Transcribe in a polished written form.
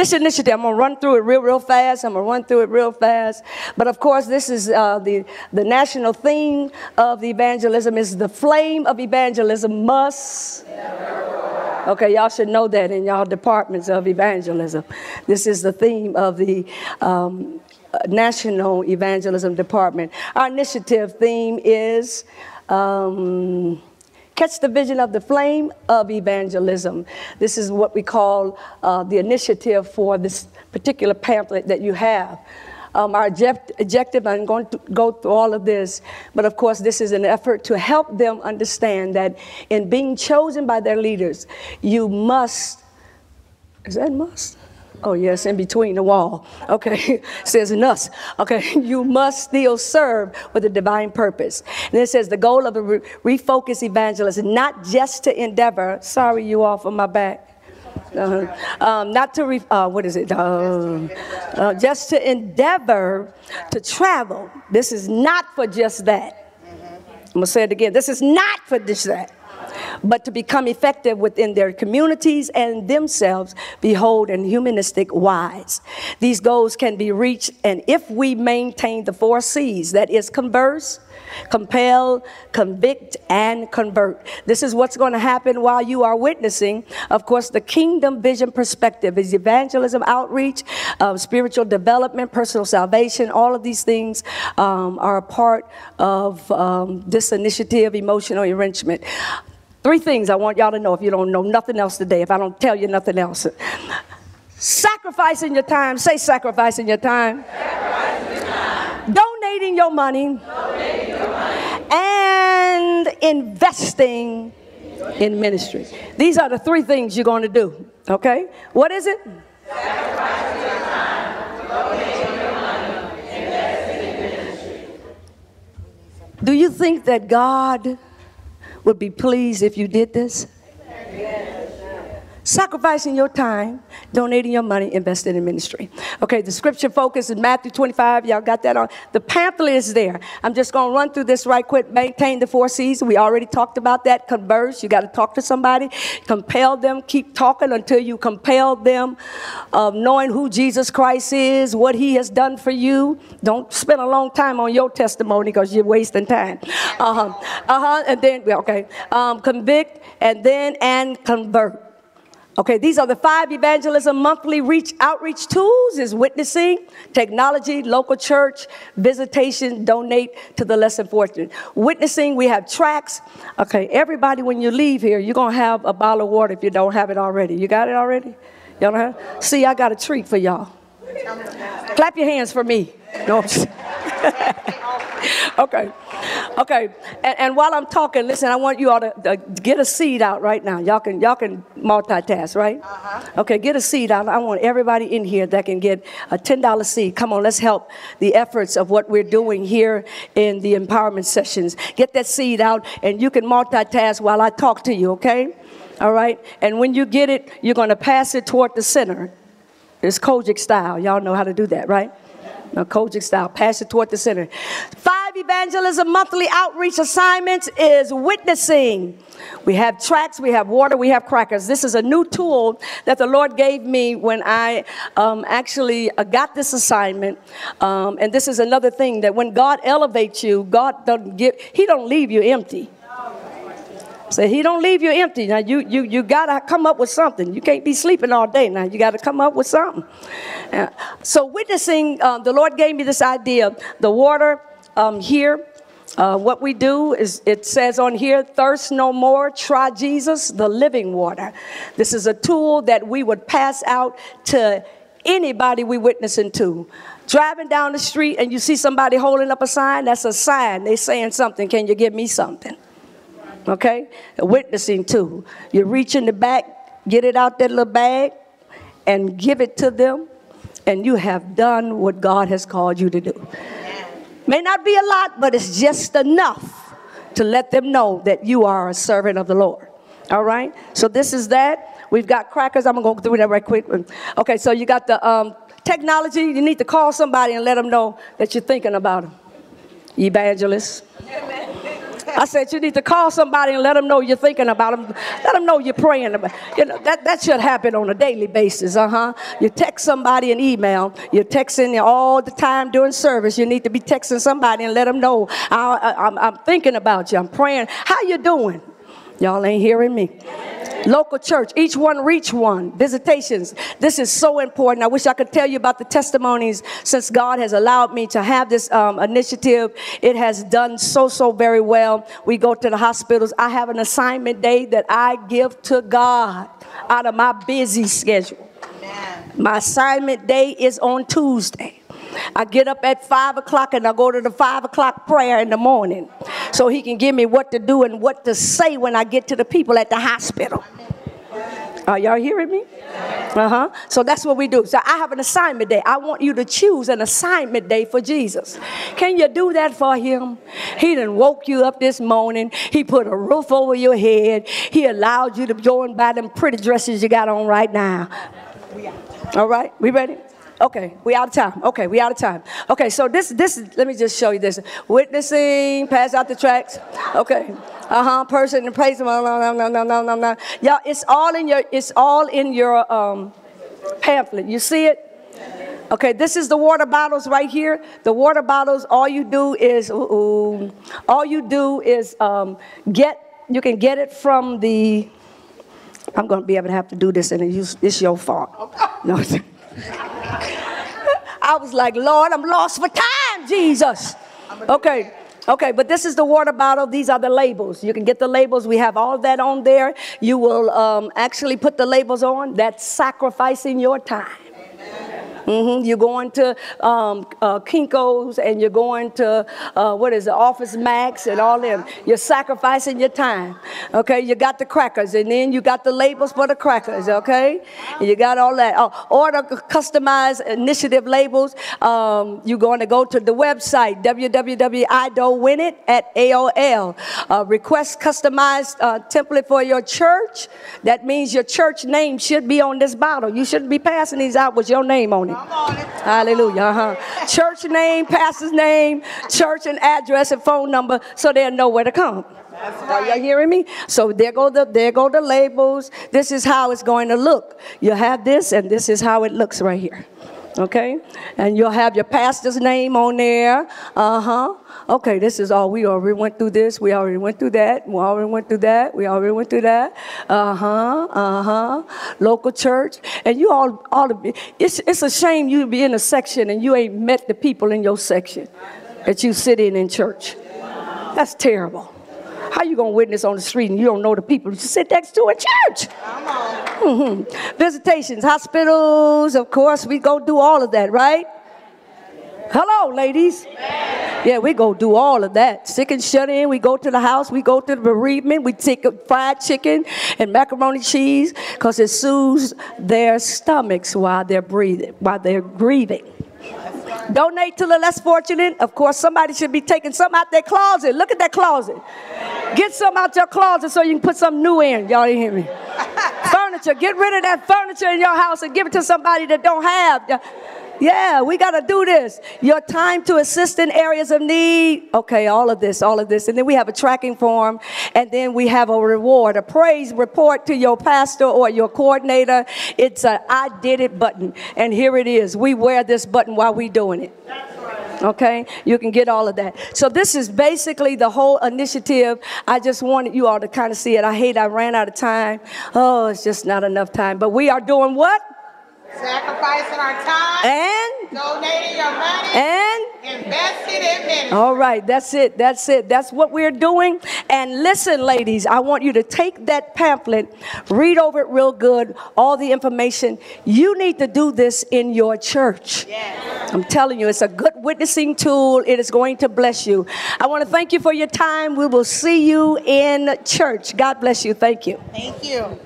this initiative, I'm going to run through it real fast. But of course, this is the national theme of the evangelism is the flame of evangelism must. Okay, y'all should know that in y'all departments of evangelism. This is the theme of the National Evangelism Department. Our initiative theme is Catch the Vision of the Flame of Evangelism. This is what we call the initiative for this particular pamphlet that you have. Our objective, I'm going to go through all of this, but of course this is an effort to help them understand that in being chosen by their leaders, you must, is that must? Oh yes, in between the wall. Okay, says in us. Okay, you must still serve with a divine purpose. And it says the goal of a refocused evangelist is not just to endeavor, sorry you all for my back. Not to, just to endeavor to travel. This is not for just that. I'm going to say it again. This is not for just that, but to become effective within their communities and themselves, behold, and humanistic wise. These goals can be reached, and if we maintain the 4 C's, that is converse, compel, convict, and convert. This is what's going to happen while you are witnessing. Of course, the kingdom vision perspective is evangelism, outreach, spiritual development, personal salvation. All of these things are a part of this initiative, emotional enrichment. 3 things I want y'all to know if you don't know nothing else today, if I don't tell you nothing else. Sacrificing your time. Say sacrificing your time. Sacrificing your time. Donating your money. Donating your money. And investing in ministry. These are the 3 things you're going to do. Okay? What is it? Sacrificing your time. Donating your money. Investing in ministry. Do you think that God would be pleased if you did this? Yes. Sacrificing your time, donating your money, investing in ministry. Okay, the scripture focus is Matthew 25. Y'all got that on? The pamphlet is there. I'm just going to run through this right quick. Maintain the 4 C's. We already talked about that. Converse. You got to talk to somebody. Compel them. Keep talking until you compel them of knowing who Jesus Christ is, what he has done for you. Don't spend a long time on your testimony because you're wasting time. And then, okay. Convict and convert. Okay, these are the 5 evangelism monthly outreach tools is witnessing, technology, local church, visitation, donate to the less unfortunate. Witnessing, we have tracts. Okay, everybody, when you leave here, you're going to have a bottle of water if you don't have it already. You got it already? Y'all don't have it? See, I got a treat for y'all. Clap your hands for me. No. Okay. Okay. And while I'm talking, listen, I want you all to get a seed out right now. Y'all can multitask, right? Uh-huh. Okay, get a seed out. I want everybody in here that can get a $10 seed. Come on, let's help the efforts of what we're doing here in the empowerment sessions. Get that seed out, and you can multitask while I talk to you, okay? All right? And when you get it, you're going to pass it toward the center. It's Kojic style. Y'all know how to do that, right? Now, Kojic style. Pass it toward the center. 5 evangelism monthly outreach assignments is witnessing. We have tracts, we have water, we have crackers. This is a new tool that the Lord gave me when I actually got this assignment. And this is another thing that when God elevates you, God doesn't He don't leave you empty. So he don't leave you empty. Now, you got to come up with something. You can't be sleeping all day now. You got to come up with something. So witnessing, the Lord gave me this idea. The water here, what we do is, it says on here, thirst no more, try Jesus, the living water. This is a tool that we would pass out to anybody we witnessing to. Driving down the street and you see somebody holding up a sign, that's a sign. They're saying something. Can you give me something? Okay, witnessing too. You reach in the back, get it out that little bag, and give it to them, and you have done what God has called you to do. May not be a lot, but it's just enough to let them know that you are a servant of the Lord. All right, so this is that. We've got crackers. I'm going to go through that right quick. Okay, so you got the technology. You need to call somebody and let them know that you're thinking about them. Evangelists. I said, you need to call somebody and let them know you're thinking about them. Let them know you're praying about them. You know, that should happen on a daily basis, You text somebody an email. You're texting all the time during service. You need to be texting somebody and let them know, I'm thinking about you. I'm praying. How you doing? Y'all ain't hearing me. Local church, each one reach one. Visitations, this is so important. I wish I could tell you about the testimonies since God has allowed me to have this initiative. It has done so very well. We go to the hospitals. I have an assignment day that I give to God out of my busy schedule. Amen. My assignment day is on Tuesday. I get up at 5 o'clock and I go to the 5 o'clock prayer in the morning so he can give me what to do and what to say when I get to the people at the hospital. Are y'all hearing me? So that's what we do. So I have an assignment day. I want you to choose an assignment day for Jesus. Can you do that for him? He done woke you up this morning. He put a roof over your head. He allowed you to go and buy them pretty dresses you got on right now. All right, we ready? Okay, we out of time. Okay, we out of time. Okay, so this, let me just show you this. Witnessing, pass out the tracts. Okay, person and praise. No. Y'all, it's all in your pamphlet. You see it? Okay, this is the water bottles right here. The water bottles. All you do is, you can get it from the. I'm gonna be able to have to do this, and it's your fault. Okay. No. I was like, Lord, I'm lost for time, Jesus. Okay, but this is the water bottle. These are the labels. You can get the labels. We have all that on there. You will actually put the labels on. That's sacrificing your time. You're going to Kinko's and you're going to, Office Max and all them. You're sacrificing your time, okay? You got the crackers and then you got the labels for the crackers, okay? And you got all that. Order customized initiative labels. You're going to go to the website, www.idowinit at AOL. Request customized template for your church. That means your church name should be on this bottle. You shouldn't be passing these out with your name on it. Hallelujah. Church name, pastor's name, church and address and phone number, so they'll know where to come. Are y'all hearing me? So there go the labels. This is how it's going to look. You have this, and this is how it looks right here. Okay, and you'll have your pastor's name on there. Okay, this is all. We already went through this. We already went through that. We already went through that. We already went through that. Local church, and you all of it. It's a shame you be in a section and you ain't met the people in your section that you sit in church. That's terrible. How you gonna witness on the street and you don't know the people you sit next to in church? Come on. Visitations, hospitals, of course, we go do all of that, right? Hello, ladies. Yeah, we go do all of that. Sick and shut in. We go to the house. We go to the bereavement. We take fried chicken and macaroni cheese because it soothes their stomachs while they're breathing, while they're grieving. Donate to the less fortunate. Of course, somebody should be taking some out their closet. Look at that closet. Get some out your closet so you can put some new in. Y'all didn't hear me. Furniture. Get rid of that furniture in your house and give it to somebody that don't have. Yeah, we got to do this. Your time to assist in areas of need. Okay, all of this. And then we have a tracking form. And then we have a reward, a praise report to your pastor or your coordinator. It's an I did it button. And here it is. We wear this button while we're doing it. Okay, you can get all of that. So this is basically the whole initiative. I just wanted you all to kind of see it. I ran out of time. Oh, it's just not enough time. But we are doing what? Sacrificing our time. And? Donating your money. And? Investing in ministry. All right, that's it. That's it. That's what we're doing. And listen, ladies, I want you to take that pamphlet, read over it real good, all the information. You need to do this in your church. Yes. I'm telling you, it's a good witnessing tool. It is going to bless you. I want to thank you for your time. We will see you in church. God bless you. Thank you. Thank you.